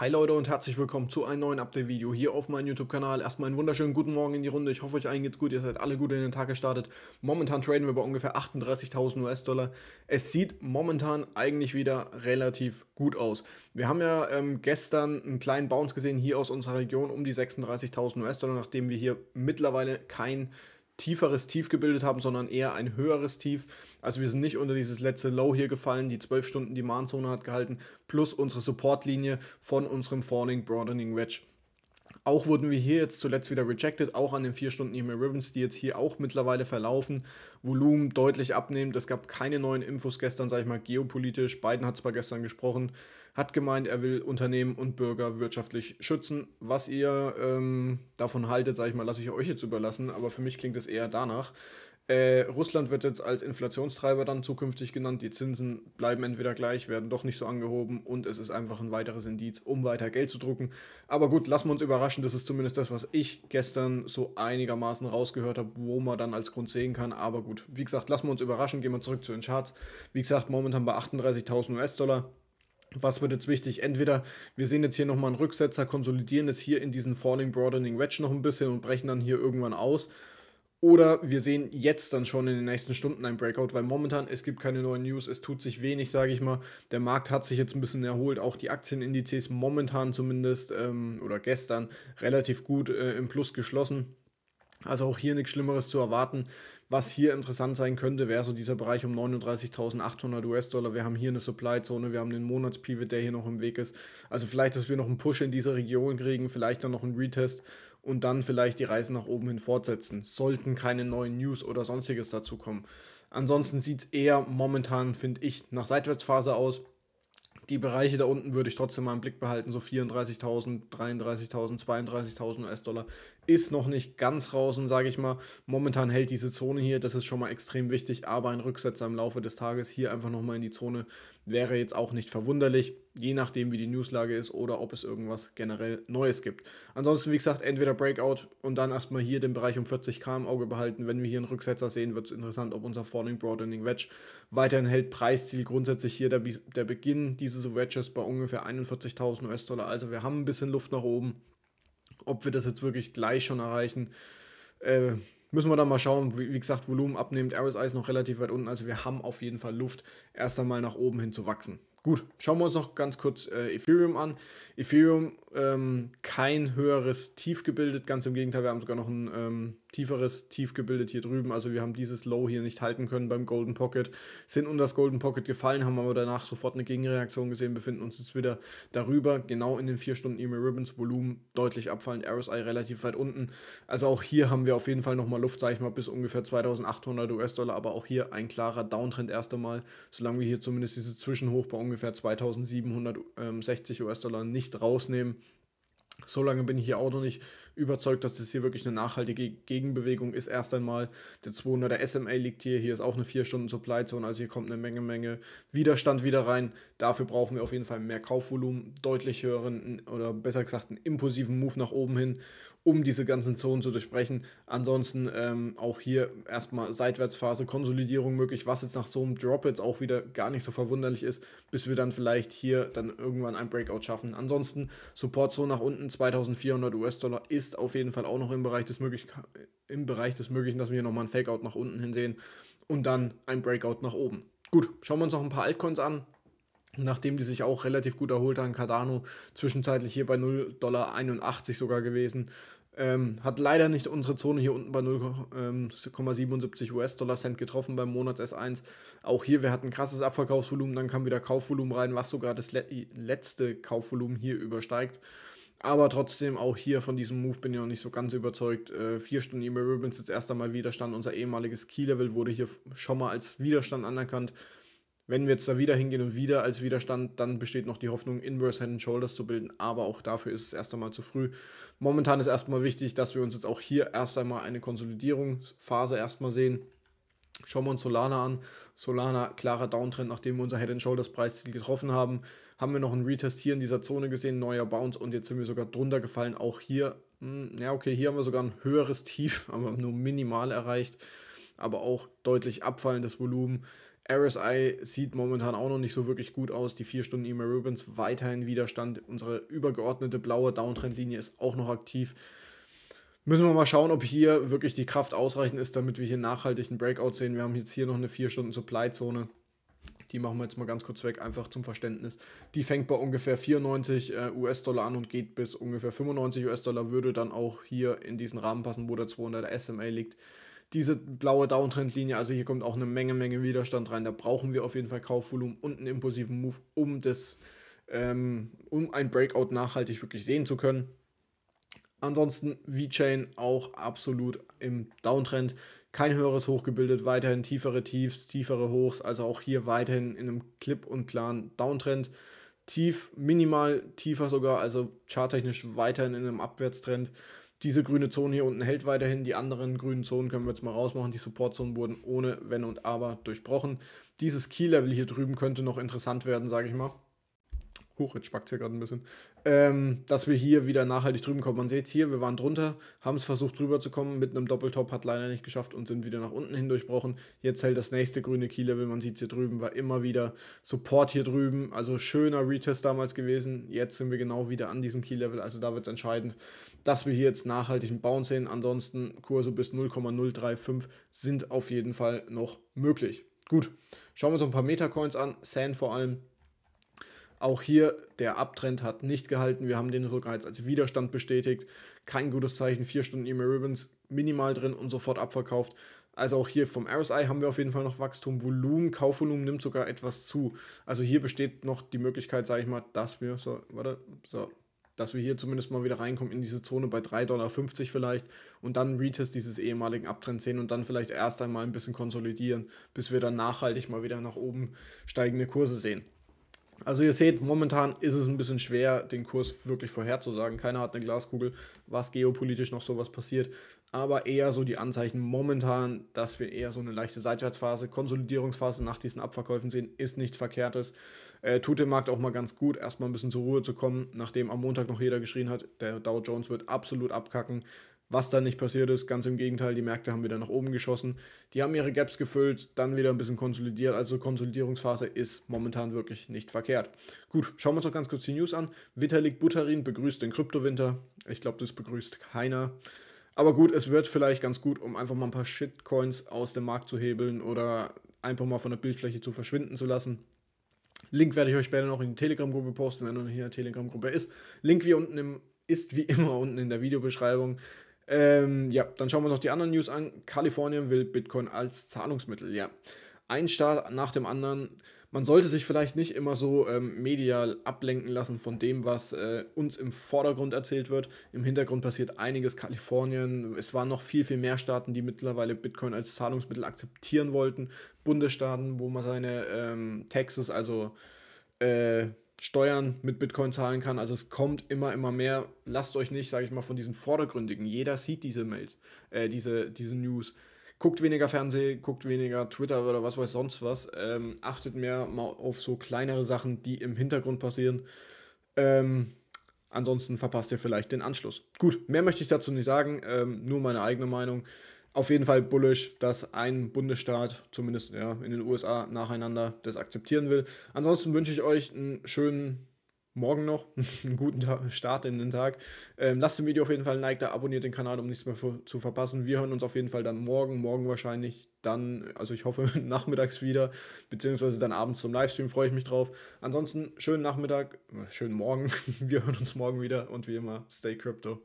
Hi Leute und herzlich willkommen zu einem neuen Update-Video hier auf meinem YouTube-Kanal. Erstmal einen wunderschönen guten Morgen in die Runde. Ich hoffe, euch allen geht's gut. Ihr seid alle gut in den Tag gestartet. Momentan traden wir bei ungefähr 38.000 US-Dollar. Es sieht momentan eigentlich wieder relativ gut aus. Wir haben ja gestern einen kleinen Bounce gesehen hier aus unserer Region um die 36.000 US-Dollar, nachdem wir hier mittlerweile kein tieferes Tief gebildet haben, sondern eher ein höheres Tief. Also wir sind nicht unter dieses letzte Low hier gefallen, die 12 Stunden Demand-Zone hat gehalten, plus unsere Support-Linie von unserem Falling Broadening Wedge. Auch wurden wir hier jetzt zuletzt wieder rejected, auch an den 4 Stunden EMA Ribbons, die jetzt hier auch mittlerweile verlaufen. Volumen deutlich abnehmend, es gab keine neuen Infos gestern, sage ich mal, geopolitisch. Biden hat zwar gestern gesprochen, hat gemeint, er will Unternehmen und Bürger wirtschaftlich schützen. Was ihr davon haltet, sage ich mal, lasse ich euch jetzt überlassen, aber für mich klingt es eher danach. Russland wird jetzt als Inflationstreiber dann zukünftig genannt, die Zinsen bleiben entweder gleich, werden doch nicht so angehoben und es ist einfach ein weiteres Indiz, um weiter Geld zu drucken. Aber gut, lassen wir uns überraschen, das ist zumindest das, was ich gestern so einigermaßen rausgehört habe, wo man dann als Grund sehen kann. Aber gut, wie gesagt, lassen wir uns überraschen, gehen wir zurück zu den Charts. Wie gesagt, momentan bei 38.000 US-Dollar. Was wird jetzt wichtig? Entweder wir sehen jetzt hier nochmal einen Rücksetzer, konsolidieren es hier in diesen Falling Broadening Wedge noch ein bisschen und brechen dann hier irgendwann aus. Oder wir sehen jetzt dann schon in den nächsten Stunden ein Breakout, weil momentan es gibt keine neuen News, es tut sich wenig, sage ich mal. Der Markt hat sich jetzt ein bisschen erholt, auch die Aktienindizes momentan zumindest oder gestern relativ gut im Plus geschlossen. Also auch hier nichts Schlimmeres zu erwarten. Was hier interessant sein könnte, wäre so dieser Bereich um 39.800 US-Dollar. Wir haben hier eine Supply-Zone, wir haben den Monats-Pivot, der hier noch im Weg ist. Also vielleicht, dass wir noch einen Push in diese Region kriegen, vielleicht dann noch einen Retest und dann vielleicht die Reise nach oben hin fortsetzen. Sollten keine neuen News oder sonstiges dazu kommen. Ansonsten sieht es eher momentan, finde ich, nach Seitwärtsphase aus. Die Bereiche da unten würde ich trotzdem mal im Blick behalten, so 34.000, 33.000, 32.000 US-Dollar ist noch nicht ganz raus und sage ich mal, momentan hält diese Zone hier, das ist schon mal extrem wichtig, aber ein Rücksetzer im Laufe des Tages hier einfach nochmal in die Zone wäre jetzt auch nicht verwunderlich, je nachdem wie die Newslage ist oder ob es irgendwas generell Neues gibt. Ansonsten wie gesagt, entweder Breakout und dann erstmal hier den Bereich um 40k im Auge behalten, wenn wir hier einen Rücksetzer sehen, wird es interessant, ob unser Falling Broadening Wedge weiterhin hält, Preisziel grundsätzlich hier der Beginn dieses Wedges bei ungefähr 41.000 US-Dollar, also wir haben ein bisschen Luft nach oben. Ob wir das jetzt wirklich gleich schon erreichen, müssen wir dann mal schauen. Wie gesagt, Volumen abnehmend, RSI ist noch relativ weit unten, also wir haben auf jeden Fall Luft, erst einmal nach oben hin zu wachsen. Gut, schauen wir uns noch ganz kurz Ethereum an. Ethereum, kein höheres Tief gebildet, ganz im Gegenteil, wir haben sogar noch ein tieferes Tief gebildet hier drüben. Also wir haben dieses Low hier nicht halten können beim Golden Pocket, sind unter das Golden Pocket gefallen, haben aber danach sofort eine Gegenreaktion gesehen, befinden uns jetzt wieder darüber, genau in den 4 Stunden EMA Ribbons, Volumen deutlich abfallend, RSI relativ weit unten. Also auch hier haben wir auf jeden Fall nochmal Luft, sage ich mal, bis ungefähr 2.800 US-Dollar, aber auch hier ein klarer Downtrend erst einmal, solange wir hier zumindest diese Zwischenhoch bei ungefähr 2.760 US-Dollar nicht rausnehmen. So lange bin ich hier auch noch nicht überzeugt, dass das hier wirklich eine nachhaltige Gegenbewegung ist. Erst einmal der 200er SMA liegt hier, hier ist auch eine 4-Stunden-Supply-Zone, also hier kommt eine Menge Widerstand wieder rein. Dafür brauchen wir auf jeden Fall mehr Kaufvolumen, deutlich höheren oder besser gesagt einen impulsiven Move nach oben hin, um diese ganzen Zonen zu durchbrechen. Ansonsten auch hier erstmal Seitwärtsphase, Konsolidierung möglich, was jetzt nach so einem Drop jetzt auch wieder gar nicht so verwunderlich ist, bis wir dann vielleicht hier dann irgendwann ein Breakout schaffen. Ansonsten Supportzone nach unten, 2.400 US-Dollar ist auf jeden Fall auch noch im Bereich des Möglichen, dass wir hier nochmal ein Fakeout nach unten hin sehen und dann ein Breakout nach oben. Gut, schauen wir uns noch ein paar Altcoins an. Nachdem die sich auch relativ gut erholt haben, Cardano zwischenzeitlich hier bei 0,81 Dollar sogar gewesen, hat leider nicht unsere Zone hier unten bei 0,77 US-Dollar Cent getroffen beim Monats S1. Auch hier, wir hatten krasses Abverkaufsvolumen, dann kam wieder Kaufvolumen rein, was sogar das letzte Kaufvolumen hier übersteigt. Aber trotzdem auch hier von diesem Move bin ich noch nicht so ganz überzeugt. 4 Stunden EMA Ribbons jetzt erst einmal Widerstand. Unser ehemaliges Key-Level wurde hier schon mal als Widerstand anerkannt. Wenn wir jetzt da wieder hingehen und wieder als Widerstand, dann besteht noch die Hoffnung, Inverse Head and Shoulders zu bilden, aber auch dafür ist es erst einmal zu früh. Momentan ist erstmal wichtig, dass wir uns jetzt auch hier erst einmal eine Konsolidierungsphase erstmal sehen. Schauen wir uns Solana an. Solana, klarer Downtrend, nachdem wir unser Head and Shoulders Preisziel getroffen haben. Haben wir noch einen Retest hier in dieser Zone gesehen, neuer Bounce und jetzt sind wir sogar drunter gefallen. Auch hier, ja okay, hier haben wir sogar ein höheres Tief, aber nur minimal erreicht, aber auch deutlich abfallendes Volumen. RSI sieht momentan auch noch nicht so wirklich gut aus. Die 4-Stunden-EMA Rubens weiterhin Widerstand. Unsere übergeordnete blaue Downtrendlinie ist auch noch aktiv. Müssen wir mal schauen, ob hier wirklich die Kraft ausreichend ist, damit wir hier nachhaltig einen Breakout sehen. Wir haben jetzt hier noch eine 4-Stunden-Supply-Zone. Die machen wir jetzt mal ganz kurz weg, einfach zum Verständnis. Die fängt bei ungefähr 94 US-Dollar an und geht bis ungefähr 95 US-Dollar. Würde dann auch hier in diesen Rahmen passen, wo der 200er SMA liegt. Diese blaue Downtrendlinie, also hier kommt auch eine Menge Widerstand rein. Da brauchen wir auf jeden Fall Kaufvolumen und einen impulsiven Move, um ein Breakout nachhaltig wirklich sehen zu können. Ansonsten VeChain auch absolut im Downtrend. Kein höheres Hoch gebildet, weiterhin tiefere Tiefs, tiefere Hochs. Also auch hier weiterhin in einem klipp und klaren Downtrend. Tief, minimal tiefer sogar, also charttechnisch weiterhin in einem Abwärtstrend. Diese grüne Zone hier unten hält weiterhin, die anderen grünen Zonen können wir jetzt mal rausmachen, die Supportzonen wurden ohne Wenn und Aber durchbrochen. Dieses Key-Level hier drüben könnte noch interessant werden, sage ich mal. Huch, jetzt spackt es hier gerade ein bisschen. Dass wir hier wieder nachhaltig drüben kommen. Man sieht es hier, wir waren drunter, haben es versucht drüber zu kommen mit einem Doppeltop, hat leider nicht geschafft und sind wieder nach unten hin durchbrochen. Jetzt hält das nächste grüne Key-Level, man sieht es hier drüben, war immer wieder Support hier drüben, also schöner Retest damals gewesen. Jetzt sind wir genau wieder an diesem Key-Level, also da wird es entscheidend, dass wir hier jetzt nachhaltig einen Bounce sehen. Ansonsten Kurse bis 0,035 sind auf jeden Fall noch möglich. Gut, schauen wir uns ein paar Meta-Coins an, Sand vor allem. Auch hier, der Abtrend hat nicht gehalten, wir haben den sogar jetzt als Widerstand bestätigt, kein gutes Zeichen, 4-Stunden-EMA Ribbons minimal drin und sofort abverkauft. Also auch hier vom RSI haben wir auf jeden Fall noch Wachstum, Volumen, Kaufvolumen nimmt sogar etwas zu. Also hier besteht noch die Möglichkeit, sage ich mal, dass wir hier zumindest mal wieder reinkommen in diese Zone bei 3,50 Dollar vielleicht und dann Retest dieses ehemaligen Abtrends sehen und dann vielleicht erst einmal ein bisschen konsolidieren, bis wir dann nachhaltig mal wieder nach oben steigende Kurse sehen. Also ihr seht, momentan ist es ein bisschen schwer, den Kurs wirklich vorherzusagen. Keiner hat eine Glaskugel, was geopolitisch noch sowas passiert. Aber eher so die Anzeichen momentan, dass wir eher so eine leichte Seitwärtsphase, Konsolidierungsphase nach diesen Abverkäufen sehen, ist nichts Verkehrtes. Tut dem Markt auch mal ganz gut, erstmal ein bisschen zur Ruhe zu kommen, nachdem am Montag noch jeder geschrien hat, der Dow Jones wird absolut abkacken. Was da nicht passiert ist, ganz im Gegenteil, die Märkte haben wieder nach oben geschossen, die haben ihre Gaps gefüllt, dann wieder ein bisschen konsolidiert, also Konsolidierungsphase ist momentan wirklich nicht verkehrt. Gut, schauen wir uns noch ganz kurz die News an. Vitalik Buterin begrüßt den Kryptowinter, ich glaube, das begrüßt keiner, aber gut, es wird vielleicht ganz gut, um einfach mal ein paar Shitcoins aus dem Markt zu hebeln oder einfach mal von der Bildfläche zu verschwinden zu lassen. Link werde ich euch später noch in die Telegram-Gruppe posten, wenn noch hier eine Telegram-Gruppe ist. Link ist wie immer unten in der Videobeschreibung. Ja, dann schauen wir uns noch die anderen News an. Kalifornien will Bitcoin als Zahlungsmittel, ja. Ein Staat nach dem anderen. Man sollte sich vielleicht nicht immer so medial ablenken lassen von dem, was uns im Vordergrund erzählt wird. Im Hintergrund passiert einiges. Kalifornien, es waren noch viel mehr Staaten, die mittlerweile Bitcoin als Zahlungsmittel akzeptieren wollten. Bundesstaaten, wo man seine Taxes, also Steuern mit Bitcoin zahlen kann, also es kommt immer mehr, lasst euch nicht, sage ich mal, von diesen Vordergründigen, jeder sieht diese Mails, diese News, guckt weniger Fernsehen, guckt weniger Twitter oder was weiß sonst was, achtet mehr mal auf so kleinere Sachen, die im Hintergrund passieren, ansonsten verpasst ihr vielleicht den Anschluss. Gut, mehr möchte ich dazu nicht sagen, nur meine eigene Meinung. Auf jeden Fall bullish, dass ein Bundesstaat, zumindest ja, in den USA, nacheinander das akzeptieren will. Ansonsten wünsche ich euch einen schönen Morgen noch, einen guten Start in den Tag. Lasst dem Video auf jeden Fall ein Like da, abonniert den Kanal, um nichts mehr zu verpassen. Wir hören uns auf jeden Fall dann morgen wahrscheinlich dann, also ich hoffe nachmittags wieder, beziehungsweise dann abends zum Livestream, freue ich mich drauf. Ansonsten schönen Nachmittag, schönen Morgen, wir hören uns morgen wieder und wie immer, stay crypto.